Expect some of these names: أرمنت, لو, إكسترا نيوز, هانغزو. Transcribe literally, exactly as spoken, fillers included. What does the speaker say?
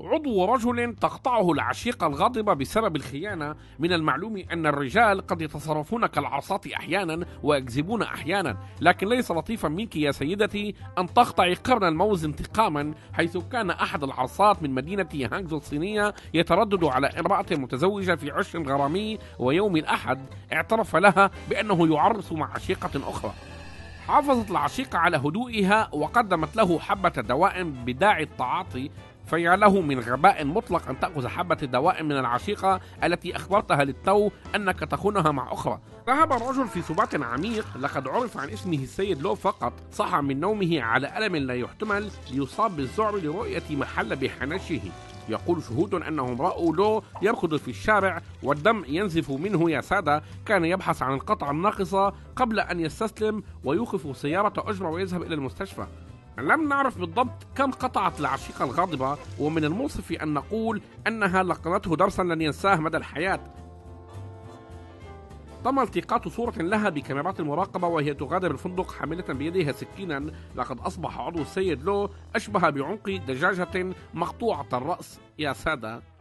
عضو رجل تقطعه العشيقة الغاضبة بسبب الخيانة. من المعلوم أن الرجال قد يتصرفون كالعصاة أحيانا ويكذبون أحيانا، لكن ليس لطيفا منك يا سيدتي أن تقطع قرن الموز انتقاما، حيث كان أحد العصاة من مدينة هانغزو الصينية يتردد على امرأة متزوجة في عش غرامي، ويوم الأحد اعترف لها بأنه يعرس مع عشيقة أخرى. حافظت العشيقة على هدوئها وقدمت له حبة دواء بداعي التعاطي، فيا له من غباء مطلق أن تأخذ حبة دواء من العشيقة التي أخبرتها للتو أنك تخونها مع أخرى. ذهب الرجل في سبات عميق، لقد عرف عن اسمه السيد لو فقط. صحى من نومه على ألم لا يحتمل، ليصاب بالذعر لرؤية محل بحنشه. يقول شهود أنهم رأوا لو يركض في الشارع والدم ينزف منه. يا سادة، كان يبحث عن القطعة الناقصة قبل أن يستسلم، ويوقف سيارة أجرة ويذهب إلى المستشفى. لم نعرف بالضبط كم قطعت العشيقة الغاضبة، ومن المنصف أن نقول أنها لقنته درسا لن ينساه مدى الحياة. تم التقاط صورة لها بكاميرات المراقبة وهي تغادر الفندق حاملة بيدها سكينا. لقد أصبح عضو السيد لو أشبه بعنق دجاجة مقطوعة الرأس. يا سادة،